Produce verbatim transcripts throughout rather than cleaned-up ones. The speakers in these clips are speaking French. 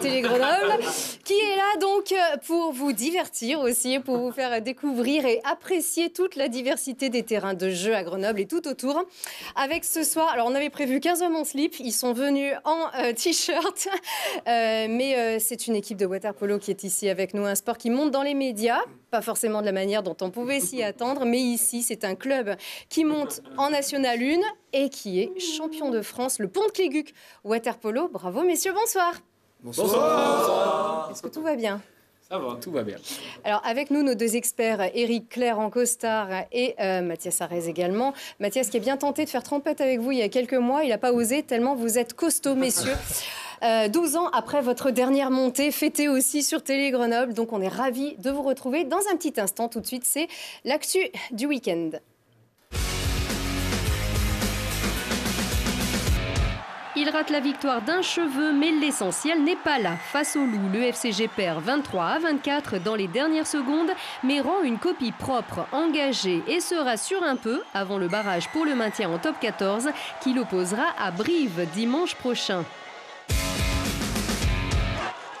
Télé Grenoble, qui est là donc pour vous divertir aussi, pour vous faire découvrir et apprécier toute la diversité des terrains de jeu à Grenoble et tout autour. Avec ce soir, alors on avait prévu quinze hommes en slip, ils sont venus en euh, t-shirt, euh, mais euh, c'est une équipe de waterpolo qui est ici avec nous, un sport qui monte dans les médias, pas forcément de la manière dont on pouvait s'y attendre, mais ici c'est un club qui monte en National un et qui est champion de France, le Pont-de-Claix Guc Waterpolo. Bravo messieurs, bonsoir. Bonsoir. Bonsoir. Est-ce que tout va bien ? Ça va, tout va bien. Alors avec nous nos deux experts, Eric Claire en costard et euh, Mathias Arez également. Mathias qui est bien tenté de faire trompette avec vous il y a quelques mois, il n'a pas osé tellement vous êtes costauds messieurs. Euh, douze ans après votre dernière montée, fêtée aussi sur Télé Grenoble. Donc on est ravis de vous retrouver dans un petit instant. Tout de suite, c'est l'actu du week-end. Il rate la victoire d'un cheveu, mais l'essentiel n'est pas là. Face au Loup, le F C G perd vingt-trois à vingt-quatre dans les dernières secondes, mais rend une copie propre, engagée et se rassure un peu avant le barrage pour le maintien en top quatorze qui l'opposera à Brive dimanche prochain.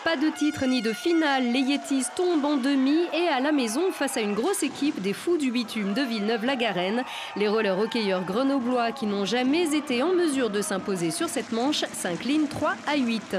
Pas de titre ni de finale, les Yétis tombent en demi et à la maison face à une grosse équipe des fous du bitume de Villeneuve-la-Garenne. Les rollers hockeyeurs grenoblois qui n'ont jamais été en mesure de s'imposer sur cette manche s'inclinent trois à huit.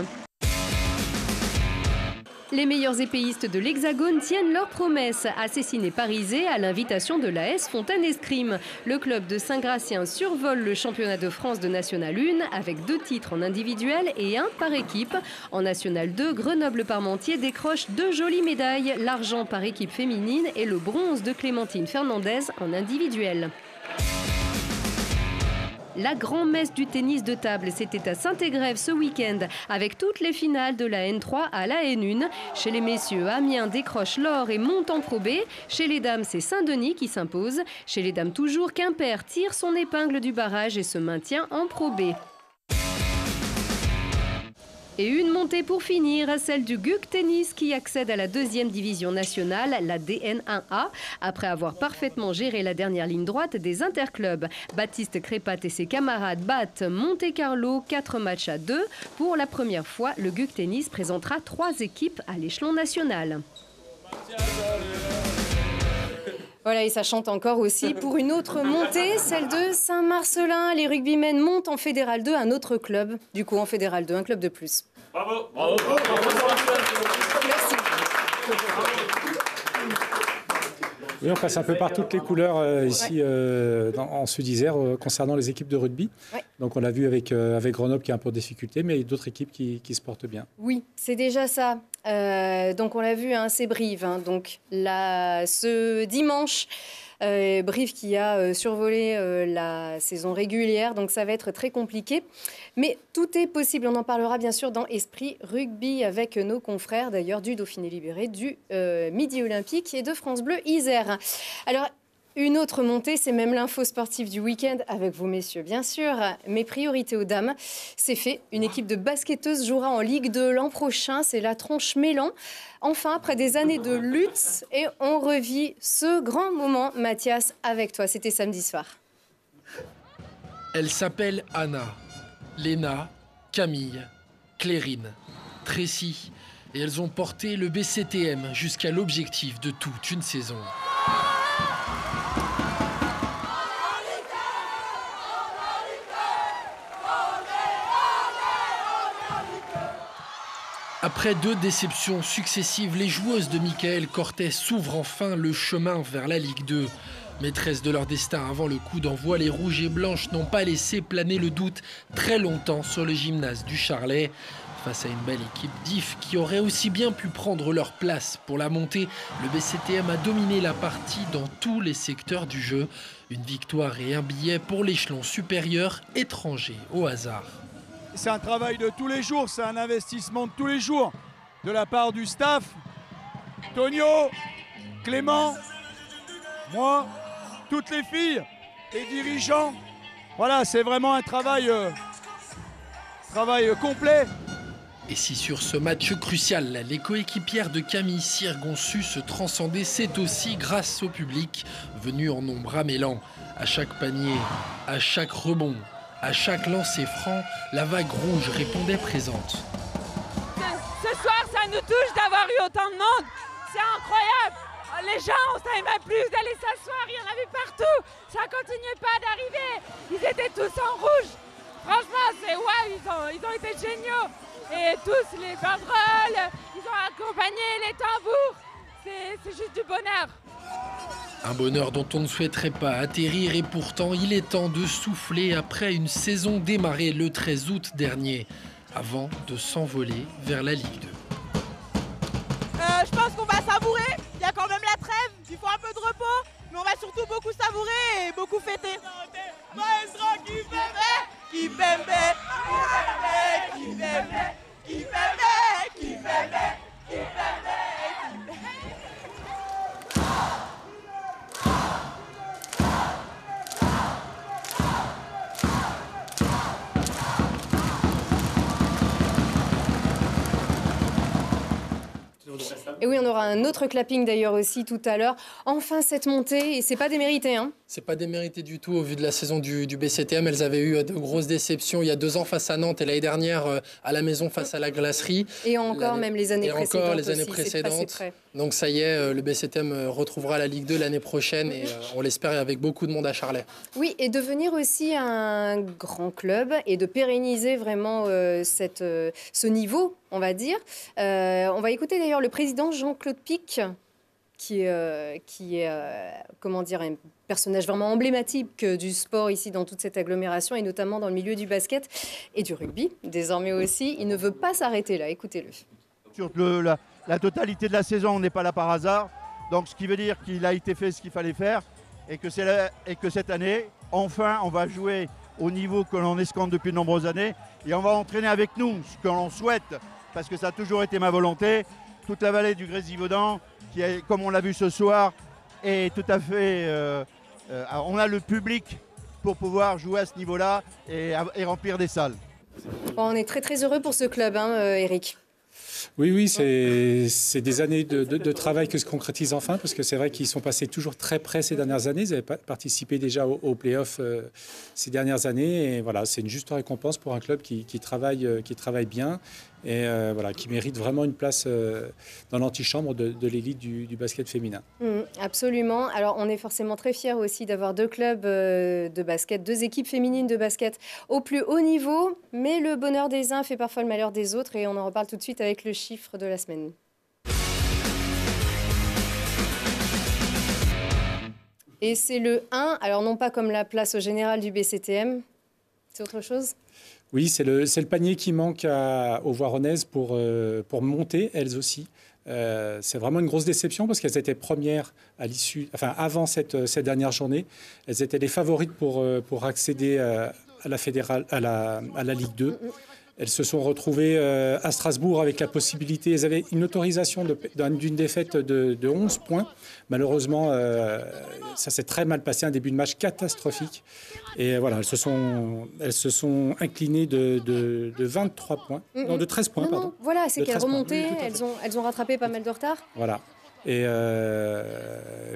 Les meilleurs épéistes de l'Hexagone tiennent leurs promesses. Assassiné parisé à l'invitation de l'A S Fontaine Escrime. Le club de Saint-Gratien survole le championnat de France de National un avec deux titres en individuel et un par équipe. En National deux, Grenoble Parmentier décroche deux jolies médailles, l'argent par équipe féminine et le bronze de Clémentine Fernandez en individuel. La grand-messe du tennis de table, c'était à Saint-Égrève ce week-end, avec toutes les finales de la N trois à la N un. Chez les messieurs, Amiens décroche l'or et monte en Pro B. Chez les dames, c'est Saint-Denis qui s'impose. Chez les dames toujours, Quimper tire son épingle du barrage et se maintient en Pro B. Et une montée pour finir, celle du G U C Tennis qui accède à la deuxième division nationale, la D N un A, après avoir parfaitement géré la dernière ligne droite des interclubs. Baptiste Crépat et ses camarades battent Monte-Carlo quatre matchs à deux. Pour la première fois, le G U C Tennis présentera trois équipes à l'échelon national. Voilà, et ça chante encore aussi pour une autre montée, celle de Saint-Marcelin. Les rugbymen montent en Fédéral deux, un autre club, du coup en Fédéral deux, un club de plus. Bravo, bravo, bravo, bravo, bravo. Merci. Oui, on passe un peu par toutes les couleurs euh, ici ouais. euh, dans, en Sud-Isère euh, concernant les équipes de rugby. Ouais. Donc on l'a vu avec, euh, avec Grenoble qui a un peu de difficulté, mais d'autres équipes qui, qui se portent bien. Oui, c'est déjà ça. Euh, donc on l'a vu, hein, c'est Brive. Hein, donc là, ce dimanche, euh, Brive qui a euh, survolé euh, la saison régulière. Donc ça va être très compliqué. Mais tout est possible. On en parlera bien sûr dans Esprit Rugby avec nos confrères d'ailleurs du Dauphiné Libéré, du euh, Midi Olympique et de France Bleu Isère. Alors une autre montée, c'est même l'info sportive du week-end avec vous messieurs bien sûr. Mais priorité aux dames, c'est fait. Une équipe de basketteuses jouera en Ligue deux l'an prochain. C'est la Tronche-Meylan. Enfin, après des années de lutte, et on revit ce grand moment, Mathias, avec toi. C'était samedi soir. Elle s'appelle Anna, Léna, Camille, Clérine, Tracy. Et elles ont porté le B C T M jusqu'à l'objectif de toute une saison. Après deux déceptions successives, les joueuses de Michael Cortez s'ouvrent enfin le chemin vers la Ligue deux. Maîtresses de leur destin avant le coup d'envoi, les rouges et blanches n'ont pas laissé planer le doute très longtemps sur le gymnase du Charlet. Face à une belle équipe d'I F qui aurait aussi bien pu prendre leur place pour la montée, le B C T M a dominé la partie dans tous les secteurs du jeu. Une victoire et un billet pour l'échelon supérieur étranger au hasard. C'est un travail de tous les jours, c'est un investissement de tous les jours de la part du staff. Tonio, Clément, moi, toutes les filles, les dirigeants. Voilà, c'est vraiment un travail, euh, travail complet. Et si sur ce match crucial, les coéquipières de Camille Sirgue ont su se transcender, c'est aussi grâce au public venu en nombre amélant. À chaque panier, à chaque rebond, à chaque lancer franc, la vague rouge répondait présente. Ce nous touche d'avoir eu autant de monde. C'est incroyable. Les gens, on ne savait même plus d'aller s'asseoir. Il y en avait partout. Ça ne continuait pas d'arriver. Ils étaient tous en rouge. Franchement, c'est waouh, ils ont, ils ont été géniaux. Et tous les banderoles, ils ont accompagné les tambours. C'est juste du bonheur. Un bonheur dont on ne souhaiterait pas atterrir et pourtant il est temps de souffler après une saison démarrée le treize août dernier, avant de s'envoler vers la Ligue deux. Euh, je pense qu'on va savourer, il y a quand même la trêve, il faut un peu de repos, mais on va surtout beaucoup savourer et beaucoup fêter. Et oui, on aura un autre clapping d'ailleurs aussi tout à l'heure. Enfin cette montée, et c'est pas démérité, hein? C'est pas démérité du tout au vu de la saison du, du B C T M. Elles avaient eu de grosses déceptions il y a deux ans face à Nantes et l'année dernière à la maison face à la Glacerie. Et encore même les années et précédentes. Encore les années aussi, précédentes. Donc ça y est, le B C T M retrouvera la Ligue deux l'année prochaine et on l'espère avec beaucoup de monde à Charlet. Oui, et devenir aussi un grand club et de pérenniser vraiment euh, cette, euh, ce niveau, on va dire. Euh, on va écouter d'ailleurs le président Jean-Claude Pic, qui, euh, qui est euh, comment dire, un personnage vraiment emblématique du sport ici dans toute cette agglomération et notamment dans le milieu du basket et du rugby, désormais aussi. Il ne veut pas s'arrêter là, écoutez-le. Sur le, la, la totalité de la saison, on n'est pas là par hasard. Donc ce qui veut dire qu'il a été fait ce qu'il fallait faire et que, la, et que cette année, enfin, on va jouer au niveau que l'on escompte depuis de nombreuses années et on va entraîner avec nous ce que l'on souhaite parce que ça a toujours été ma volonté. Toute la vallée du Grésivaudan, qui est, comme on l'a vu ce soir, est tout à fait... Euh, euh, on a le public pour pouvoir jouer à ce niveau-là et, et remplir des salles. On est très très heureux pour ce club, hein, Eric. Oui, oui, c'est des années de, de, de travail que se concrétise enfin, parce que c'est vrai qu'ils sont passés toujours très près ces dernières années. Ils avaient participé déjà aux, aux play-offs euh, ces dernières années. Et voilà, c'est une juste récompense pour un club qui, qui, travaille, euh, qui travaille bien et euh, voilà, qui mérite vraiment une place euh, dans l'antichambre de, de l'élite du, du basket féminin. Mmh, absolument. Alors, on est forcément très fiers aussi d'avoir deux clubs euh, de basket, deux équipes féminines de basket au plus haut niveau. Mais le bonheur des uns fait parfois le malheur des autres et on en reparle tout de suite avec le chiffre de la semaine. Et c'est le un, alors non pas comme la place générale du B C T M, c'est autre chose? Oui, c'est le, le panier qui manque à, aux Voironnaises pour, euh, pour monter, elles aussi. Euh, c'est vraiment une grosse déception parce qu'elles étaient premières à l'issue, enfin avant cette, cette dernière journée. Elles étaient les favorites pour, pour accéder à, à, la fédérale, à, la, à la Ligue deux. Elles se sont retrouvées euh, à Strasbourg avec la possibilité, elles avaient une autorisation d'une défaite de, de onze points. Malheureusement, euh, ça s'est très mal passé, un début de match catastrophique. Et voilà, elles se sont, elles se sont inclinées de, de, de vingt-trois points, mm-hmm. non, de treize points, non, pardon. Non, voilà, c'est qu'elles remontaient, oui, elles, ont, elles ont rattrapé pas mal de retard. Voilà. Et euh,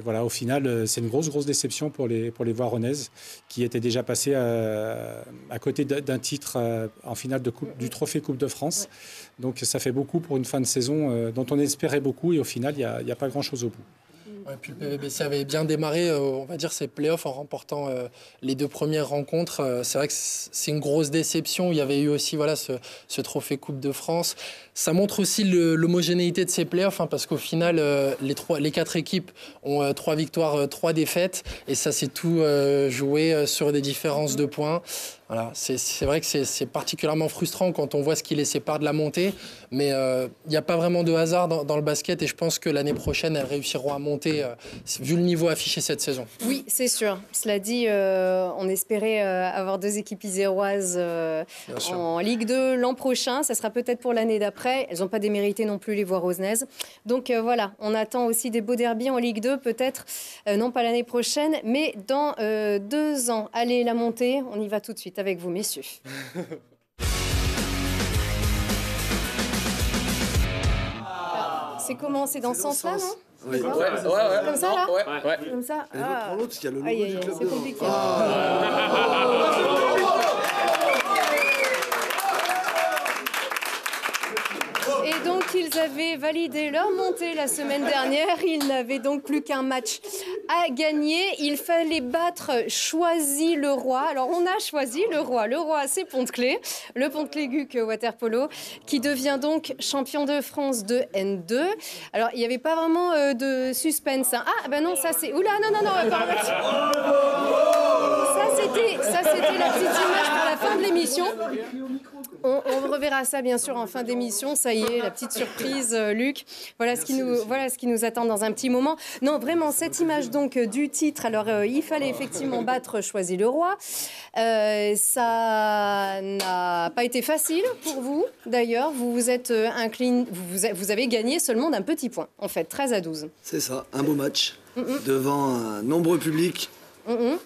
voilà, au final, c'est une grosse, grosse déception pour les, pour les Voironnaises qui étaient déjà passées à, à côté d'un titre en finale de coupe, du trophée Coupe de France. Ouais. Donc ça fait beaucoup pour une fin de saison dont on espérait beaucoup et au final, il n'y a, y a pas grand-chose au bout. Ouais, puis le P V B C avait bien démarré, euh, on va dire, ses playoffs en remportant euh, les deux premières rencontres. Euh, c'est vrai que c'est une grosse déception. Il y avait eu aussi voilà, ce, ce trophée Coupe de France. Ça montre aussi l'homogénéité de ces playoffs, hein, parce qu'au final, euh, les, trois, les quatre équipes ont euh, trois victoires, euh, trois défaites. Et ça s'est tout euh, joué euh, sur des différences de points. Voilà, c'est vrai que c'est particulièrement frustrant quand on voit ce qui les sépare de la montée. Mais il euh, n'y a pas vraiment de hasard dans, dans le basket. Et je pense que l'année prochaine, elles réussiront à monter, euh, vu le niveau affiché cette saison. Oui, c'est sûr. Cela dit, euh, on espérait euh, avoir deux équipes iséroises euh, en Ligue deux l'an prochain. Ça sera peut-être pour l'année d'après. Elles n'ont pas démérité non plus, les Voironnaises. Donc euh, voilà, on attend aussi des beaux derbies en Ligue deux, peut-être. Euh, non pas l'année prochaine, mais dans euh, deux ans. Allez, la montée, on y va tout de suite. Avec vous, messieurs. C'est comment? C'est dans ce sens-là, non? Oui. Ouais, ouais, ouais. Comme ça, là? Ouais, ouais. Comme ça. Et l'autre pour l'autre, parce qu'il y a le logo du club. C'est compliqué. Et donc, ils avaient validé leur montée la semaine dernière. Ils n'avaient donc plus qu'un match à gagner. Il fallait battre Choisy-le-Roi. Alors on a choisi le roi. Le roi, c'est Pont-de-Claix. Le Pont-de-Claix Guc Waterpolo qui devient donc champion de France de N deux. Alors il n'y avait pas vraiment euh, de suspense. Hein. Ah ben non, ça c'est... Oula, non, non, non. Ça c'était ça, c'était la petite image pour la fin de l'émission. On, on reverra ça, bien sûr, en fin d'émission. Ça y est, la petite surprise, euh, Luc. Voilà ce, qui nous, voilà ce qui nous attend dans un petit moment. Non, vraiment, cette image donc du titre. Alors, euh, il fallait effectivement battre Choisy-le-Roi. Euh, ça n'a pas été facile pour vous, d'ailleurs. Vous vous êtes incliné, vous, vous avez gagné seulement d'un petit point, en fait, treize à douze. C'est ça, un beau match mm-hmm. devant un nombreux public. Mm-hmm.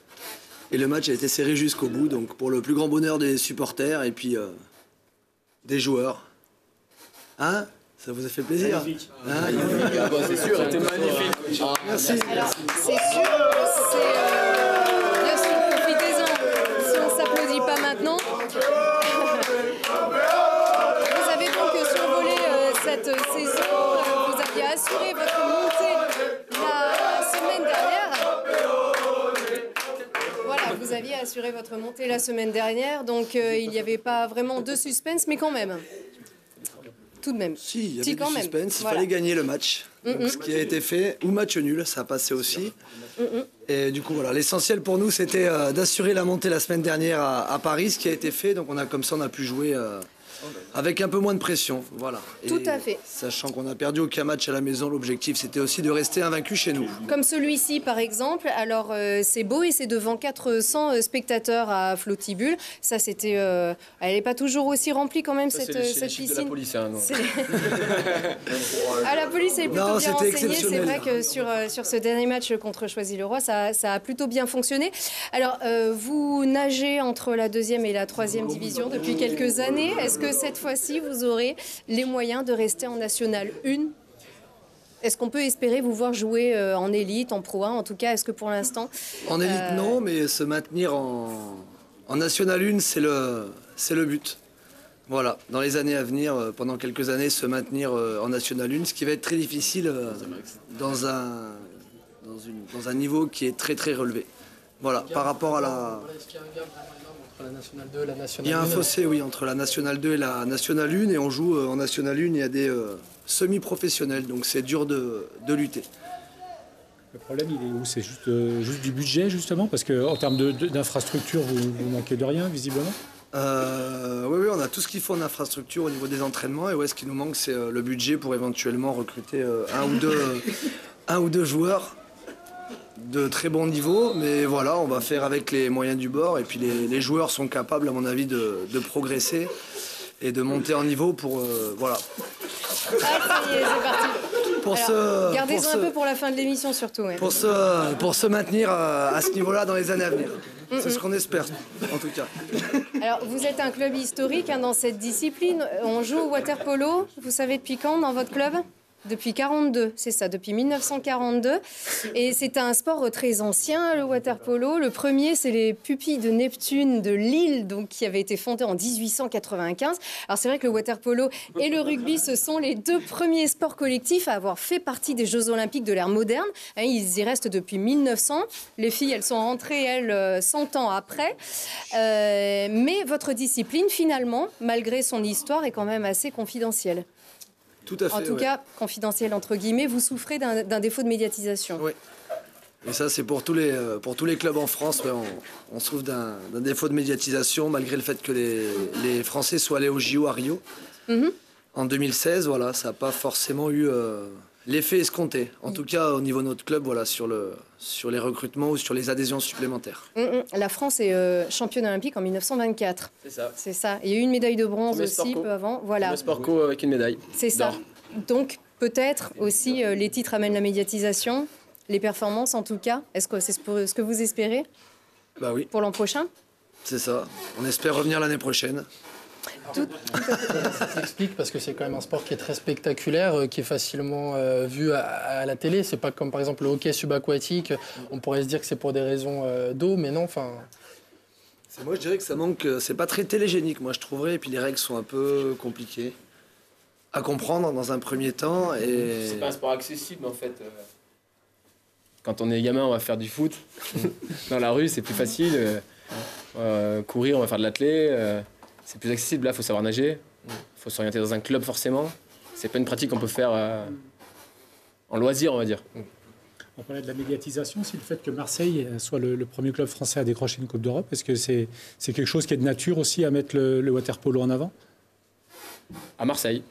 Et le match a été serré jusqu'au bout, donc pour le plus grand bonheur des supporters et puis... Euh... des joueurs. Hein? Ça vous a fait plaisir? Magnifique. Hein? Ah, bah, c'est sûr, c'était magnifique. Ah, merci. Alors, c'est sûr que c'est... Euh... Bien sûr, profitez-en si on ne s'applaudit pas maintenant. Vous avez donc survolé euh, cette saison. Vous aviez assuré votre montée la semaine dernière. Voilà, vous aviez assuré votre montée la semaine dernière. Donc, euh, il n'y avait pas vraiment de suspense, mais quand même. Tout de même. Si, il y avait si, du quand suspense, même. il voilà. fallait gagner le match. Mm-hmm. Donc, ce qui a été fait, ou match nul, ça a passé aussi. Mm-hmm. Et du coup, voilà, l'essentiel pour nous, c'était euh, d'assurer la montée la semaine dernière à, à Paris, ce qui a été fait. Donc, on a, comme ça, on a pu jouer euh, avec un peu moins de pression. Voilà. Tout Et, à fait. Sachant qu'on a perdu aucun match à la maison, l'objectif, c'était aussi de rester invaincu chez nous. Comme celui-ci, par exemple. Alors, euh, c'est beau et c'est devant quatre cents spectateurs à Flottibulle. Ça, c'était... Euh, elle n'est pas toujours aussi remplie, quand même, ça, cette, c'est cette piscine. De la police, hein, non. À la police, elle est plutôt non, bien renseignée. C'est vrai que sur, euh, sur ce dernier match contre Choisy-le-Roi, ça, ça a plutôt bien fonctionné. Alors, euh, vous nagez entre la deuxième et la troisième division depuis quelques années. Est-ce que cette fois-ci, vous aurez les moyens de rester en National un. Est-ce qu'on peut espérer vous voir jouer en élite, en Pro un? En tout cas, est-ce que pour l'instant... En élite, euh... non, mais se maintenir en, en National un, c'est le, c'est le but. Voilà, dans les années à venir, pendant quelques années, se maintenir en National un, ce qui va être très difficile dans un, dans une, dans un niveau qui est très, très relevé. Voilà, par rapport à la... La Nationale deux, la Nationale il y a un une. fossé, oui, entre la Nationale deux et la Nationale un. Et on joue euh, en Nationale un, il y a des euh, semi-professionnels. Donc c'est dur de, de lutter. Le problème, il est où? C'est juste, euh, juste du budget, justement? Parce qu'en termes d'infrastructure, vous, vous manquez de rien, visiblement. euh, oui, oui, on a tout ce qu'il faut en infrastructure au niveau des entraînements. Et ouais, ce qui nous manque, c'est euh, le budget pour éventuellement recruter euh, un, ou deux, euh, un ou deux joueurs de très bon niveau, mais voilà, on va faire avec les moyens du bord. Et puis les, les joueurs sont capables, à mon avis, de, de progresser et de monter en niveau pour... Euh, voilà. Ah, c'est parti. Pour Alors, ce, gardez-en pour un ce, peu pour la fin de l'émission, surtout. Ouais. Pour, ce, pour se maintenir à, à ce niveau-là dans les années à venir. C'est ce qu'on espère, en tout cas. Alors, vous êtes un club historique hein, dans cette discipline. On joue au waterpolo. Vous savez depuis quand dans votre club? Depuis quarante-deux, c'est ça, depuis mille neuf cent quarante-deux. Et c'est un sport très ancien, le waterpolo. Le premier, c'est les pupilles de Neptune de Lille, donc, qui avait été fondé en dix-huit cent quatre-vingt-quinze. Alors c'est vrai que le waterpolo et le rugby, ce sont les deux premiers sports collectifs à avoir fait partie des Jeux Olympiques de l'ère moderne. Ils y restent depuis mille neuf cents. Les filles, elles sont rentrées, elles, cent ans après. Euh, mais votre discipline, finalement, malgré son histoire, est quand même assez confidentielle. Tout à fait, en tout ouais. cas, confidentiel entre guillemets, vous souffrez d'un défaut de médiatisation. Oui. Et ça, c'est pour tous les pour tous les clubs en France. Ouais, on, on souffre d'un défaut de médiatisation, malgré le fait que les, les Français soient allés au J O à Rio mm-hmm. en deux mille seize. Voilà, ça n'a pas forcément eu euh, l'effet escompté. En tout cas, au niveau de notre club, voilà, sur le sur les recrutements ou sur les adhésions supplémentaires. Mm-hmm. La France est euh, championne olympique en mille neuf cent vingt-quatre. C'est ça. C'est ça. Il y a eu une médaille de bronze aussi peu avant. Voilà. Le sport co avec une médaille. C'est ça. Donc peut-être aussi euh, les titres amènent la médiatisation, les performances en tout cas. Est-ce que c'est ce que vous espérez? Bah oui. Pour l'an prochain. C'est ça. On espère revenir l'année prochaine. Tout... Ça s'explique parce que c'est quand même un sport qui est très spectaculaire, qui est facilement euh, vu à, à la télé. C'est pas comme par exemple le hockey subaquatique. On pourrait se dire que c'est pour des raisons euh, d'eau, mais non. Enfin, moi je dirais que ça manque. C'est pas très télégénique, moi je trouverais. Et puis les règles sont un peu compliquées. à comprendre dans un premier temps. Et... c'est pas un sport accessible en fait. Quand on est gamin, on va faire du foot. Dans la rue, c'est plus facile. Euh, courir, on va faire de l'athlé. Euh, c'est plus accessible. Là, il faut savoir nager. Il faut s'orienter dans un club forcément. C'est pas une pratique qu'on peut faire euh, en loisir, on va dire. On parlait de la médiatisation, c'est le fait que Marseille soit le, le premier club français à décrocher une Coupe d'Europe. Est-ce que c'est c'est quelque chose qui est de nature aussi à mettre le, le waterpolo en avant ? À Marseille.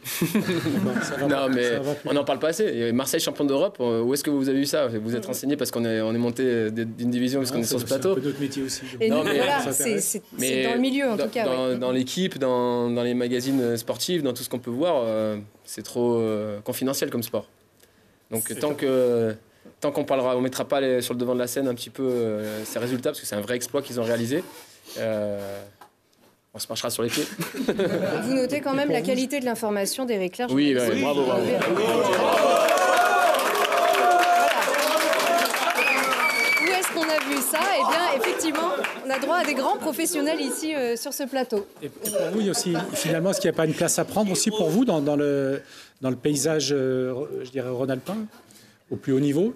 Non, non mais on n'en parle pas assez. Marseille, champion d'Europe, où est-ce que vous avez vu ça? Vous êtes renseigné parce qu'on est, on est monté d'une division, parce qu'on est sur ce plateau. C'est d'autres métiers aussi. Non, mais voilà, c'est dans le milieu en dans, tout cas. Dans, ouais. dans l'équipe, dans, dans les magazines sportifs, dans tout ce qu'on peut voir, euh, c'est trop euh, confidentiel comme sport. Donc tant que... Euh, Tant qu'on parlera, on mettra pas les, sur le devant de la scène un petit peu euh, ces résultats, parce que c'est un vrai exploit qu'ils ont réalisé. Euh, on se marchera sur les pieds. Vous notez quand même la qualité de l'information d'Eric Claire. Oui, oui, oui, bravo, bravo. bravo. Voilà. Où est-ce qu'on a vu ça? Eh bien, effectivement, on a droit à des grands professionnels ici euh, sur ce plateau. Et pour vous aussi, finalement, est-ce qu'il n'y a pas une place à prendre aussi pour vous dans, dans, le, dans le paysage, euh, je dirais, rhône-alpin? Au plus haut niveau,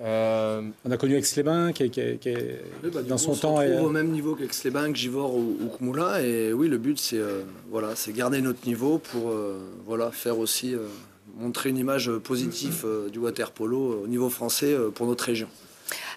euh... on a connu Aix-les-Bains qui, qui, qui, oui, bah, qui dans son temps... On se retrouve et... au même niveau qu'Aix-les-Bains, que Givors ou, ou que Moulins. Et oui, le but, c'est euh, voilà, c'est garder notre niveau pour euh, voilà, faire aussi, euh, montrer une image positive euh, du waterpolo euh, au niveau français euh, pour notre région.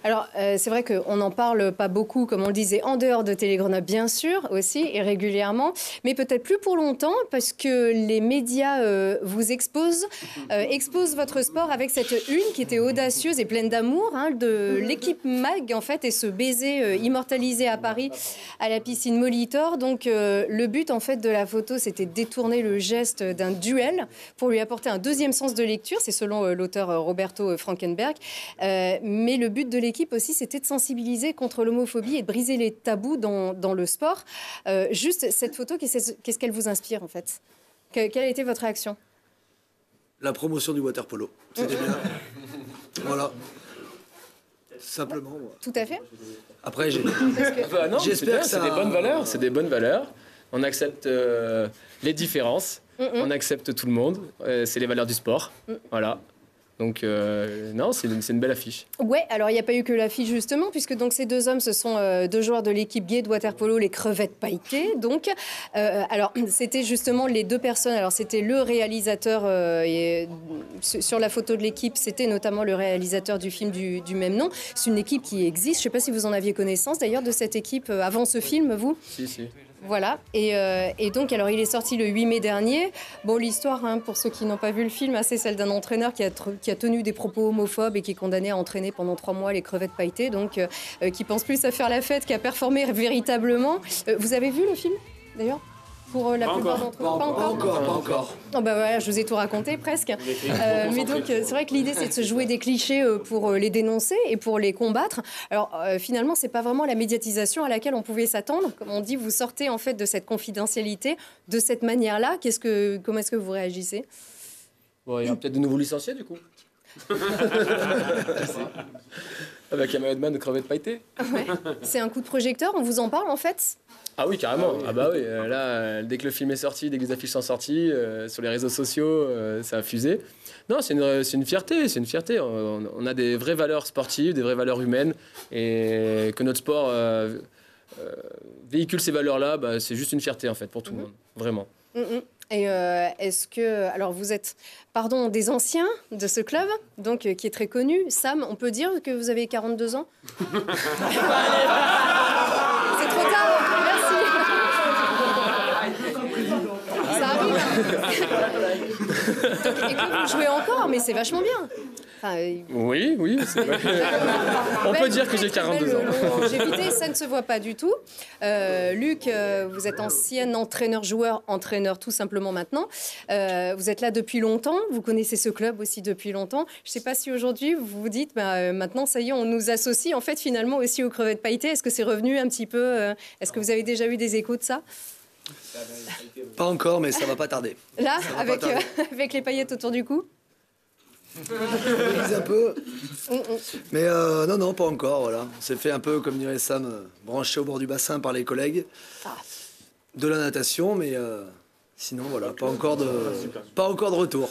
Alors, euh, c'est vrai qu'on n'en parle pas beaucoup, comme on le disait, en dehors de Télé Grenoble, bien sûr, aussi, et régulièrement, mais peut-être plus pour longtemps, parce que les médias euh, vous exposent, euh, exposent votre sport avec cette une qui était audacieuse et pleine d'amour, hein, de l'équipe MAG, en fait, et ce baiser euh, immortalisé à Paris, à la piscine Molitor. Donc, euh, le but, en fait, de la photo, c'était de détourner le geste d'un duel pour lui apporter un deuxième sens de lecture, c'est selon euh, l'auteur Roberto Frankenberg, euh, mais le but de l'équipe aussi, c'était de sensibiliser contre l'homophobie et de briser les tabous dans, dans le sport. Euh, juste, cette photo, qu'est-ce qu'elle vous inspire, en fait? Que, Quelle a été votre réaction? La promotion du waterpolo. C'était bien. Voilà. Simplement. Voilà. Tout à fait. Après, j'espère que c'est des bonnes valeurs. C'est des bonnes valeurs. On accepte euh, les différences. Mm -hmm. On accepte tout le monde. Euh, c'est les valeurs du sport. Mm. Voilà. Donc, euh, non, c'est une, une belle affiche. Oui, alors il n'y a pas eu que l'affiche, justement, puisque donc, ces deux hommes, ce sont euh, deux joueurs de l'équipe gay de waterpolo, les Crevettes Pailletées. Donc, euh, alors, c'était justement les deux personnes. Alors, c'était le réalisateur, euh, et, sur la photo de l'équipe, c'était notamment le réalisateur du film du, du même nom. C'est une équipe qui existe. Je ne sais pas si vous en aviez connaissance, d'ailleurs, de cette équipe euh, avant ce film, vous? Si, si. Voilà, et, euh, et donc, alors il est sorti le huit mai dernier. Bon, l'histoire, hein, pour ceux qui n'ont pas vu le film, c'est celle d'un entraîneur qui a, qui a tenu des propos homophobes et qui est condamné à entraîner pendant trois mois les Crevettes Pailletées, donc euh, qui pense plus à faire la fête qu'à performer véritablement. Euh, vous avez vu le film, d'ailleurs? Pour euh, la plupart d'entre vous, pas encore. Pas encore, pas encore. Oh, bah, voilà, je vous ai tout raconté presque. Euh, mais donc, c'est vrai que l'idée, c'est de se jouer des clichés euh, pour euh, les dénoncer et pour les combattre. Alors, euh, finalement, c'est pas vraiment la médiatisation à laquelle on pouvait s'attendre. Comme on dit, vous sortez en fait de cette confidentialité de cette manière-là. Qu'est-ce que, comment est-ce que vous réagissez? Bon, il y a peut-être de nouveaux licenciés du coup. Avec un maillot de bain de Crevettes Pailletées. Ouais. C'est un coup de projecteur. On vous en parle en fait. Ah oui, carrément. Ah bah oui, euh, là, euh, dès que le film est sorti, dès que les affiches sont sorties, euh, sur les réseaux sociaux, euh, ça a fusé. Non, c'est une, c'est une fierté, c'est une fierté. On, on a des vraies valeurs sportives, des vraies valeurs humaines, et que notre sport euh, euh, véhicule ces valeurs-là, bah, c'est juste une fierté, en fait, pour tout le monde, vraiment. Mm-hmm. Et euh, est-ce que... Alors, vous êtes, pardon, des anciens de ce club, donc, euh, qui est très connu. Sam, on peut dire que vous avez quarante-deux ans? C'est trop tard. Et que vous jouez encore, mais c'est vachement bien. Enfin, euh... Oui, oui. On peut dire que j'ai quarante-deux ans. Longévité, ça ne se voit pas du tout. Euh, Luc, euh, vous êtes ancien entraîneur-joueur, entraîneur tout simplement maintenant. Euh, vous êtes là depuis longtemps. Vous connaissez ce club aussi depuis longtemps. Je ne sais pas si aujourd'hui vous vous dites, bah, euh, maintenant ça y est, on nous associe en fait finalement aussi aux Crevettes Pailletées. Est-ce que c'est revenu un petit peu euh, Est-ce que vous avez déjà eu des échos de ça? Pas encore, mais ça va pas tarder. Là, avec, tarder. Euh, avec les paillettes autour du cou. Un peu. Mais euh, non, non, pas encore. Voilà, on s'est fait un peu, comme dirait Sam, branché au bord du bassin par les collègues, ah. de la natation, mais euh, Sinon, voilà, pas encore de, pas encore de retour.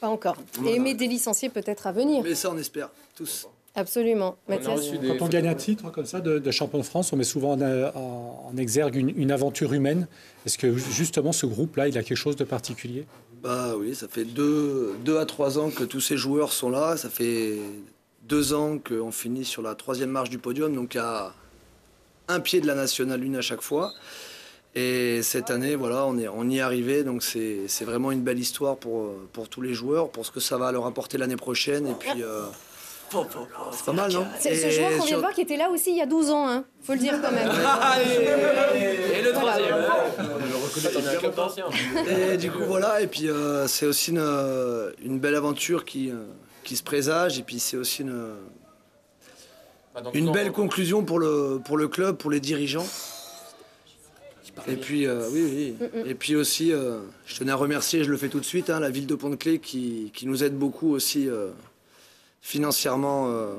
Pas encore. Voilà. Et mais des licenciés peut-être à venir. Mais ça, on espère, tous. Absolument. Mathias. Quand on gagne un titre comme ça de, de champion de France, on met souvent en, en, en exergue une, une aventure humaine. Est-ce que justement ce groupe-là, il a quelque chose de particulier? Bah oui, ça fait deux, deux à trois ans que tous ces joueurs sont là. Ça fait deux ans qu'on finit sur la troisième marche du podium. Donc il y a un pied de la nationale une à chaque fois. Et cette année, voilà, on, est, on y est arrivé, donc c'est vraiment une belle histoire pour, pour tous les joueurs, pour ce que ça va leur apporter l'année prochaine. Et puis, euh, c'est pas mal, non? C'est ce joueur qu'on vient de voir qui était là aussi il y a douze ans, hein. Faut le dire quand même. et, et le troisième. Voilà. Et du coup, voilà, et puis euh, c'est aussi une, une belle aventure qui, qui se présage, et puis c'est aussi une, une belle conclusion pour le, pour le club, pour les dirigeants. Et puis, euh, oui, oui. Mm-mm. Et puis aussi, euh, je tenais à remercier, je le fais tout de suite, hein, la ville de Pont-de-Claix qui, qui nous aide beaucoup aussi euh, financièrement, euh,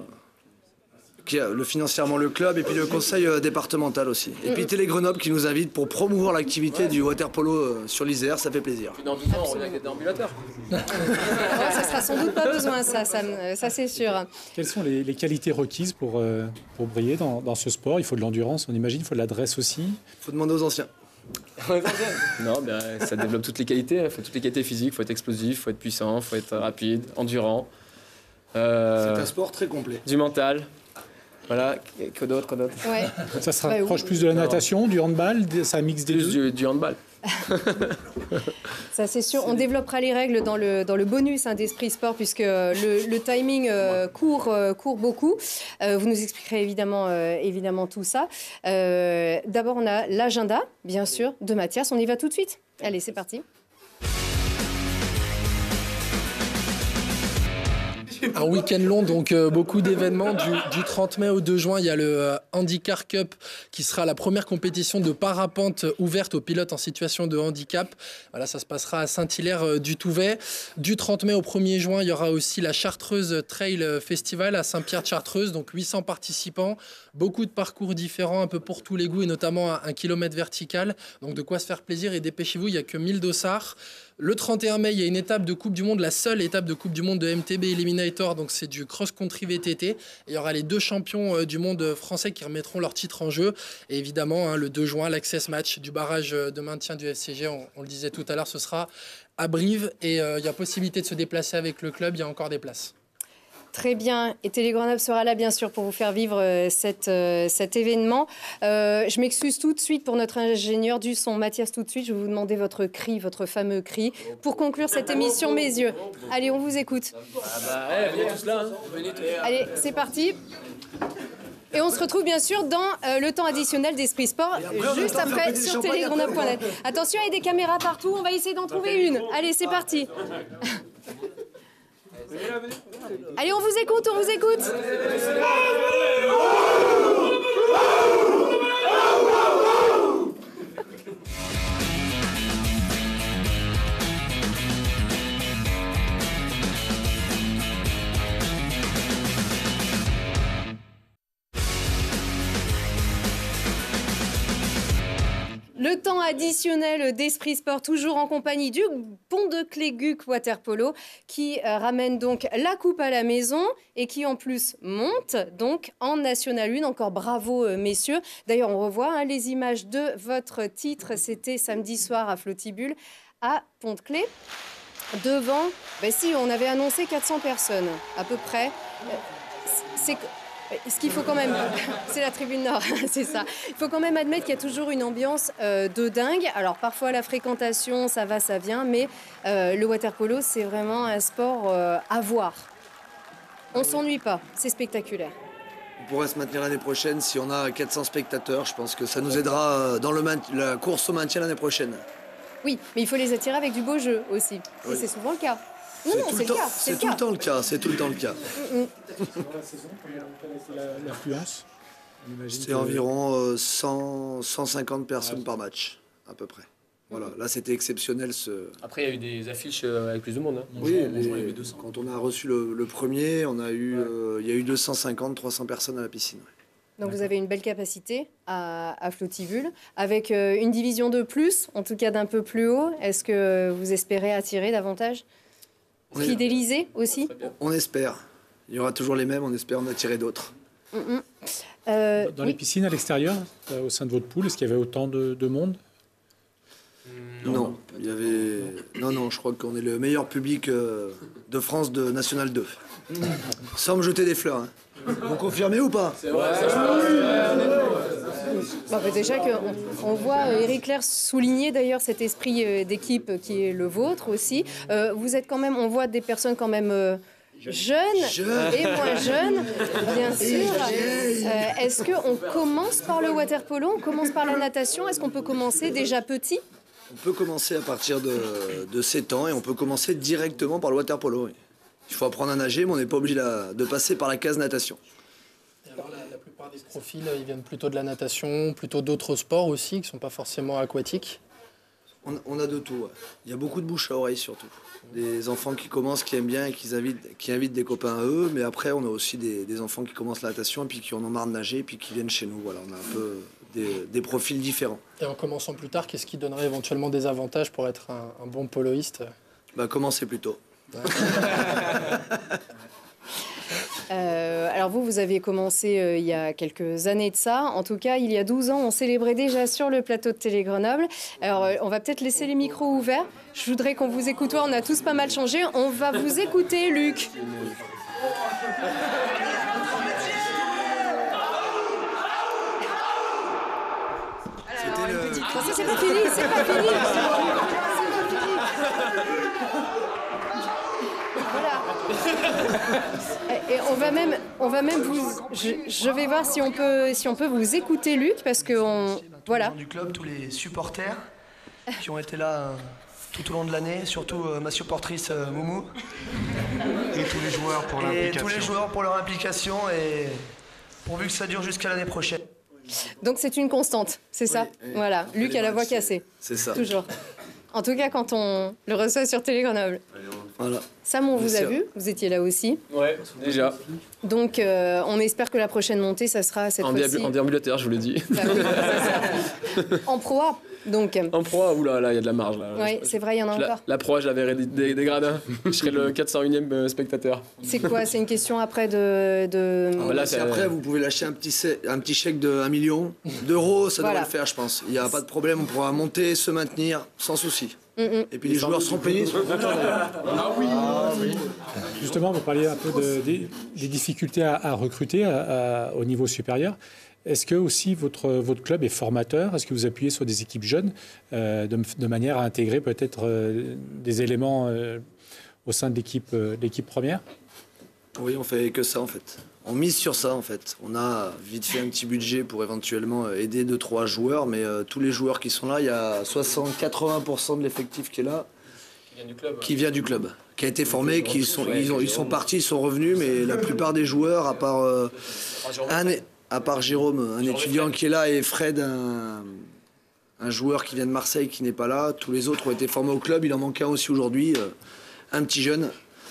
qui, euh, le financièrement le club et puis le conseil euh, départemental aussi. Mm-mm. Et puis Télé Grenoble qui nous invite pour promouvoir l'activité ouais. du waterpolo euh, sur l'Isère, ça fait plaisir. Dans douze ans, on revient avec des ambulateurs. Ça sera sans doute pas besoin, ça, ça, ça c'est sûr. Quelles sont les, les qualités requises pour, euh, pour briller dans, dans ce sport? Il faut de l'endurance, on imagine, il faut de l'adresse aussi. Il faut demander aux anciens. Non, ben, ça développe toutes les qualités. Il faut toutes les qualités physiques, il faut être explosif, il faut être puissant, il faut être rapide, endurant. Euh, c'est un sport très complet. Du mental. Voilà, que d'autres, que d'autres. Ouais. Ça se rapproche plus de la natation, du handball, ça mixe des deux. Plus du, du handball. Ça c'est sûr, on développera les règles dans le, dans le bonus hein, d'Esprit Sport puisque le, le timing euh, court, euh, court beaucoup. Euh, vous nous expliquerez évidemment, euh, évidemment tout ça. Euh, D'abord on a l'agenda, bien sûr, de Mathias. On y va tout de suite. Allez, c'est parti. Un week-end long, donc euh, beaucoup d'événements. Du, du trente mai au deux juin, il y a le euh, Handicap Cup qui sera la première compétition de parapente ouverte aux pilotes en situation de handicap. Voilà, ça se passera à Saint-Hilaire euh, du Touvet. Du trente mai au premier juin, il y aura aussi la Chartreuse Trail Festival à Saint-Pierre-de-Chartreuse, donc huit cents participants. Beaucoup de parcours différents, un peu pour tous les goûts et notamment un, un kilomètre vertical. Donc de quoi se faire plaisir et dépêchez-vous, il n'y a que mille dossards. Le trente et un mai, il y a une étape de Coupe du Monde, la seule étape de Coupe du Monde de M T B Eliminator, donc c'est du cross-country V T T. Et il y aura les deux champions du monde français qui remettront leur titre en jeu. Et évidemment, hein, le deux juin, l'Access Match du barrage de maintien du F C G, on, on le disait tout à l'heure, ce sera à Brive. Et euh, il y a possibilité de se déplacer avec le club, il y a encore des places. Très bien. Et Télé Grenoble sera là, bien sûr, pour vous faire vivre euh, cette, euh, cet événement. Euh, je m'excuse tout de suite pour notre ingénieur du son, Mathias, tout de suite. Je vais vous demander votre cri, votre fameux cri, pour conclure cette émission, mes yeux. Allez, on vous écoute. Ah bah, venez tous là. Allez, c'est parti. Et on se retrouve, bien sûr, dans euh, le temps additionnel d'Esprit Sport, juste après, sur télé grenoble point net. Attention, il y a des caméras partout. On va essayer d'en trouver une. Allez, c'est parti. Allez, on vous écoute, on vous écoute. Le temps additionnel d'Esprit Sport, toujours en compagnie du Pont-de-Claix Guc Waterpolo, qui ramène donc la coupe à la maison et qui en plus monte donc en National un. Encore bravo messieurs. D'ailleurs on revoit hein, les images de votre titre, c'était samedi soir à Flottibulle, à Pont-de-Claix. Devant, ben si on avait annoncé quatre cents personnes à peu près. C'est... Ce qu'il faut quand même, c'est la tribune nord, c'est ça. Il faut quand même admettre qu'il y a toujours une ambiance euh, de dingue. Alors parfois la fréquentation, ça va, ça vient, mais euh, le waterpolo, c'est vraiment un sport euh, à voir. On ne s'ennuie pas, c'est spectaculaire. On pourrait se maintenir l'année prochaine si on a quatre cents spectateurs. Je pense que ça nous aidera dans le la course au maintien l'année prochaine. Oui, mais il faut les attirer avec du beau jeu aussi. Oui. Et c'est souvent le cas. Non, non, c'est le cas. C'est tout le temps le cas. C'est tout le temps le cas. L'affluence, c'est environ cent, cent cinquante personnes ouais. par match, à peu près. Voilà. Là, c'était exceptionnel. Ce... Après, il y a eu des affiches avec plus de monde. Hein. Oui, on les... les deux cents. Quand on a reçu le, le premier, on a eu, ouais. euh, il y a eu deux cent cinquante, trois cents personnes à la piscine. Ouais. Donc vous avez une belle capacité à, à Flottibulle. Avec euh, une division de plus, en tout cas d'un peu plus haut, est-ce que vous espérez attirer davantage? Fidéliser aussi? On espère. Il y aura toujours les mêmes, on espère en attirer d'autres. Mm -hmm. euh, Dans oui. les piscines à l'extérieur, au sein de votre poule, est-ce qu'il y avait autant de, de monde? Non, non, il y avait... non, non, je crois qu'on est le meilleur public euh, de France de National deux. Sans me jeter des fleurs. Hein. Vous confirmez ou pas? C'est vrai, c'est vrai, c'est vrai. Bah, déjà qu'on on voit Eric Claire souligner d'ailleurs cet esprit d'équipe qui est le vôtre aussi. Euh, vous êtes quand même, on voit des personnes quand même... Euh, Jeunes Jeune. et moins jeunes, bien sûr. Euh, Est-ce qu'on commence par le waterpolo? On commence par la natation? Est-ce qu'on peut commencer déjà petit? On peut commencer à partir de, de sept ans et on peut commencer directement par le waterpolo. Oui. Il faut apprendre à nager, mais on n'est pas obligé la, de passer par la case natation. Et alors, la, la plupart des profils, ils viennent plutôt de la natation, plutôt d'autres sports aussi, qui ne sont pas forcément aquatiques. On, on a de tout. Ouais. Il y a beaucoup de bouche à oreille surtout. Des enfants qui commencent, qui aiment bien et qui invitent, qui invitent des copains à eux. Mais après, on a aussi des, des enfants qui commencent la natation et puis qui en ont marre de nager et puis qui viennent chez nous. Voilà, on a un peu des, des profils différents. Et en commençant plus tard, qu'est-ce qui donnerait éventuellement des avantages pour être un, un bon poloiste? Bah, commencer plus tôt. Ouais. Euh, alors vous, vous aviez commencé euh, il y a quelques années de ça. En tout cas, il y a douze ans, on célébrait déjà sur le plateau de Télé Grenoble. Alors, euh, on va peut-être laisser les micros ouverts. Je voudrais qu'on vous écoute. On a tous pas mal changé. On va vous écouter, Luc. C'était le... petite... ah, c'est pas fini, c'est pas fini. C'est pas fini. Et on va même, on va même vous. Je, je vais voir si on peut, si on peut vous écouter, Luc, parce que on, voilà. Du club, tous les supporters qui ont été là euh, tout au long de l'année, surtout euh, ma supportrice euh, Moumou. Et tous les joueurs pour l'implication. Et tous les joueurs pour leur implication et pourvu que ça dure jusqu'à l'année prochaine. Donc c'est une constante, c'est ça. Oui, voilà, Luc a la voix cassée. C'est ça. Toujours. En tout cas, quand on le reçoit sur Télé Grenoble. Voilà. Sam, on vous a vu, vous étiez là aussi. Ouais, déjà. Donc, euh, on espère que la prochaine montée, ça sera cette fois-ci. En déambulateur, je vous l'ai dit. Ça, oui, ça, ça. En Pro A, donc. En Pro A, oula, là, il y a de la marge. Oui, c'est vrai, il y en a encore. La, la Pro A, je l'avais dégradée. Je serais le quatre cent unième spectateur. C'est quoi? C'est une question après de... de... Ah, là, c'est après, vous pouvez lâcher un petit, un petit chèque de un million d'euros, ça voilà. devrait le faire, je pense. Il n'y a pas de problème, on pourra monter, se maintenir, sans souci. Mm -hmm. Et puis les, les joueurs sont payés. Ah oui. Justement, vous parliez un peu de, des, des difficultés à, à recruter à, à, au niveau supérieur. Est-ce que aussi votre, votre club est formateur? Est-ce que vous appuyez sur des équipes jeunes euh, de, de manière à intégrer peut-être euh, des éléments euh, au sein de l'équipe euh, l'équipe première? Oui, on fait que ça en fait. On mise sur ça en fait. On a vite fait un petit budget pour éventuellement aider deux trois joueurs, mais euh, tous les joueurs qui sont là, il y a soixante à quatre-vingts pour cent de l'effectif qui est là, qui vient du club, qui, vient du club, qui a été formé, qui ils sont, ils, ont, ils sont partis, ils sont revenus, mais la plupart des joueurs, à part, euh, un, à part Jérôme, un étudiant qui est là, et Fred, un, un joueur qui vient de Marseille qui n'est pas là, tous les autres ont été formés au club, il en manque un aussi aujourd'hui, euh, un petit jeune.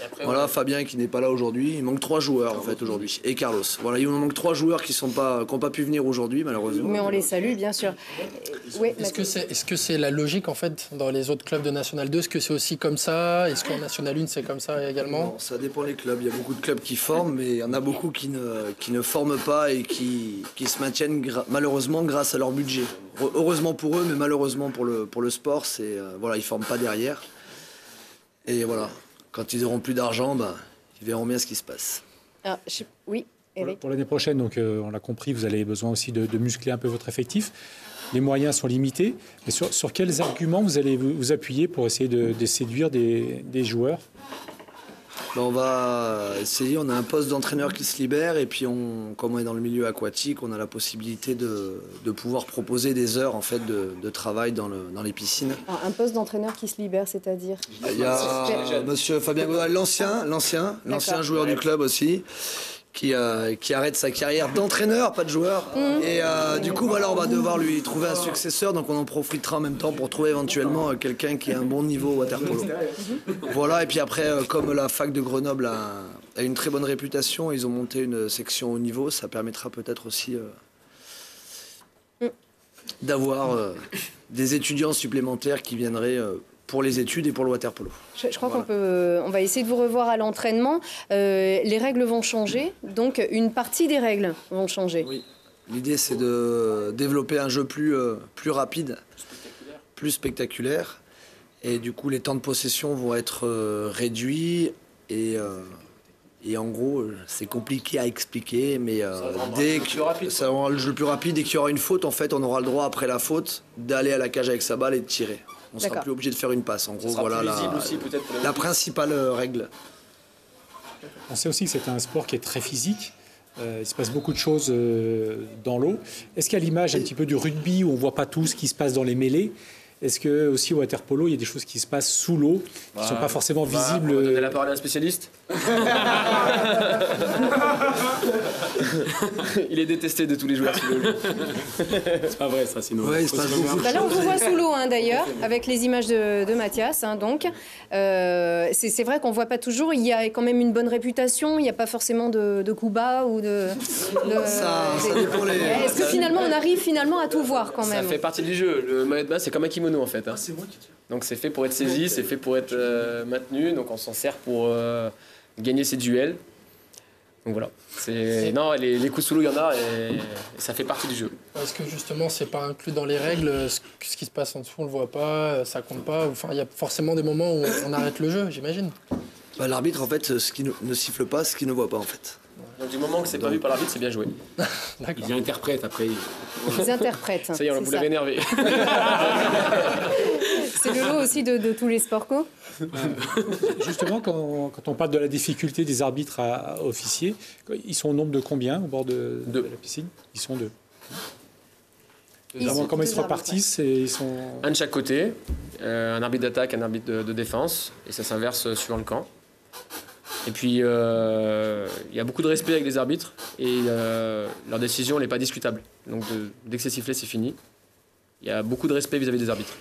Après, voilà, ouais. Fabien qui n'est pas là aujourd'hui. Il manque trois joueurs, Carlos. en fait, aujourd'hui. Et Carlos. Voilà, il nous manque trois joueurs qui n'ont pas, pas pu venir aujourd'hui, malheureusement. Mais on les salue, bien sûr. Ouais, Est-ce que c'est est-ce que c'est la logique, en fait, dans les autres clubs de National deux? Est-ce que c'est aussi comme ça? Est-ce qu'en National un, c'est comme ça également? Non, ça dépend des clubs. Il y a beaucoup de clubs qui forment, mais il y en a beaucoup qui ne, qui ne forment pas et qui, qui se maintiennent, gra malheureusement, grâce à leur budget. Re heureusement pour eux, mais malheureusement pour le, pour le sport, c'est euh, voilà, ils ne forment pas derrière. Et voilà. Quand ils n'auront plus d'argent, ben, ils verront bien ce qui se passe. Ah, je... Oui, Eric. Pour l'année prochaine, donc, euh, on l'a compris, vous avez besoin aussi de, de muscler un peu votre effectif. Les moyens sont limités. Mais sur, sur quels arguments vous allez vous, vous appuyer pour essayer de, de séduire des, des joueurs? Ben, on va essayer. On a un poste d'entraîneur qui se libère. Et puis, on, comme on est dans le milieu aquatique, on a la possibilité de, de pouvoir proposer des heures en fait, de, de travail dans, le, dans les piscines. Alors, un poste d'entraîneur qui se libère, c'est-à-dire? Il y a M. Fabien Godal, l'ancien joueur du club aussi, Qui, euh, qui arrête sa carrière d'entraîneur, pas de joueur. Mmh. Et euh, du coup, voilà, on va devoir lui trouver un successeur. Donc, on en profitera en même temps pour trouver éventuellement euh, quelqu'un qui a un bon niveau au waterpolo. Mmh. Voilà, et puis après, euh, comme la fac de Grenoble a, a une très bonne réputation, ils ont monté une section haut niveau. Ça permettra peut-être aussi euh, mmh. d'avoir euh, des étudiants supplémentaires qui viendraient... Euh, pour les études et pour le waterpolo. Je, je crois voilà. qu'on peut, on va essayer de vous revoir à l'entraînement. Euh, les règles vont changer, donc une partie des règles vont changer. Oui, l'idée c'est de développer un jeu plus, euh, plus rapide, spectaculaire. plus spectaculaire. Et du coup, les temps de possession vont être euh, réduits. Et, euh, et en gros, c'est compliqué à expliquer, mais euh, dès que ça aura le jeu plus rapide, dès qu'il y aura une faute, en fait, on aura le droit, après la faute, d'aller à la cage avec sa balle et de tirer. On sera plus obligé de faire une passe. En gros, voilà la, aussi, la principale règle. On sait aussi que c'est un sport qui est très physique. Euh, il se passe beaucoup de choses euh, dans l'eau. Est-ce qu'à l'image un petit peu du rugby, où on ne voit pas tout ce qui se passe dans les mêlées, est-ce que aussi au waterpolo, il y a des choses qui se passent sous l'eau, qui ne bah, sont pas forcément bah, visibles? On va donner la parole à un spécialiste. Il est détesté de tous les joueurs sous l'eau. C'est pas vrai, ça, sinon. Ouais, bah là, on vous voit sous l'eau, hein, d'ailleurs, avec les images de, de Mathias. Hein, donc, euh, c'est vrai qu'on ne voit pas toujours. Il y a quand même une bonne réputation. Il n'y a pas forcément de, de coups bas ou de. de ça, ça dépend les... Est-ce que finalement, on arrive finalement à tout voir quand même? Ça fait partie du jeu. Le maillot de base, c'est comme un kimono. En fait, hein. Donc c'est fait pour être saisi, c'est fait pour être euh, maintenu, donc on s'en sert pour euh, gagner ses duels. Donc voilà, non, les, les coups sous l'eau, il y en a et, et ça fait partie du jeu. Est-ce que justement c'est pas inclus dans les règles, ce, ce qui se passe en dessous on le voit pas, ça compte pas, enfin il y a forcément des moments où on arrête le jeu, j'imagine. Bah, l'arbitre en fait, ce qui ne, ne siffle pas, ce qui ne voit pas en fait. Donc, du moment que c'est pas vu par l'arbitre, c'est bien joué. Ils interprètent après. Ils interprètent. Ça y est, on vous l'avez énervé. C'est le lot aussi de, de tous les sports co. Euh, justement, quand, quand on parle de la difficulté des arbitres à, à officier, ils sont au nombre de combien au bord de, de la piscine? Ils sont deux. Ils Alors, sont comment ils se repartissent et ils sont... Un de chaque côté, euh, un arbitre d'attaque, un arbitre de, de défense, et ça s'inverse suivant le camp. Et puis, il euh, y a beaucoup de respect avec les arbitres et euh, leur décision n'est pas discutable. Donc, de, dès que c'est sifflé, c'est fini. Il y a beaucoup de respect vis-à-vis des arbitres.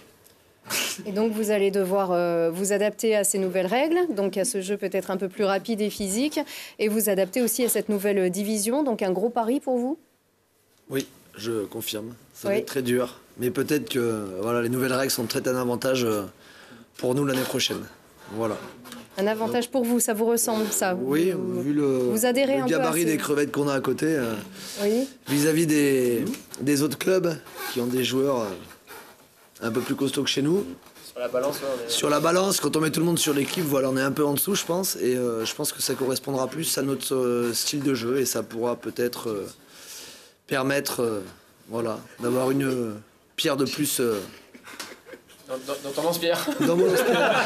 Et donc, vous allez devoir euh, vous adapter à ces nouvelles règles, donc à ce jeu peut-être un peu plus rapide et physique, et vous adapter aussi à cette nouvelle division. Donc, un gros pari pour vous? Oui, je confirme. Ça oui. va être très dur. Mais peut-être que voilà, les nouvelles règles sont très un avantage pour nous l'année prochaine. Voilà. Un avantage pour vous, ça vous ressemble, ça? Oui, vous, vu le, vous adhérez le un gabarit peu des crevettes qu'on a à côté, euh, oui. vis-à-vis des, des autres clubs qui ont des joueurs euh, un peu plus costauds que chez nous. Sur la balance, ouais, on est... sur la balance quand on met tout le monde sur l'équipe, voilà, on est un peu en dessous, je pense. Et euh, je pense que ça correspondra plus à notre euh, style de jeu et ça pourra peut-être euh, permettre euh, voilà, d'avoir une euh, pierre de plus... Euh, Dans, dans, dans ton lance-pierre. Dans mon lance-pierre.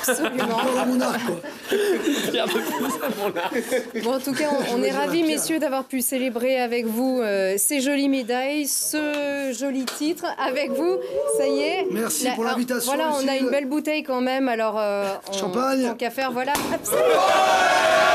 Absolument. Dans mon arc, quoi. Bon, en tout cas, on, on est ravis, messieurs, d'avoir pu célébrer avec vous euh, ces jolies médailles, ce joli titre avec vous. Ça y est. Merci la, pour l'invitation. Voilà, on a une belle bouteille quand même. Alors, euh, on, champagne. Tant qu'à faire, voilà. Absolument.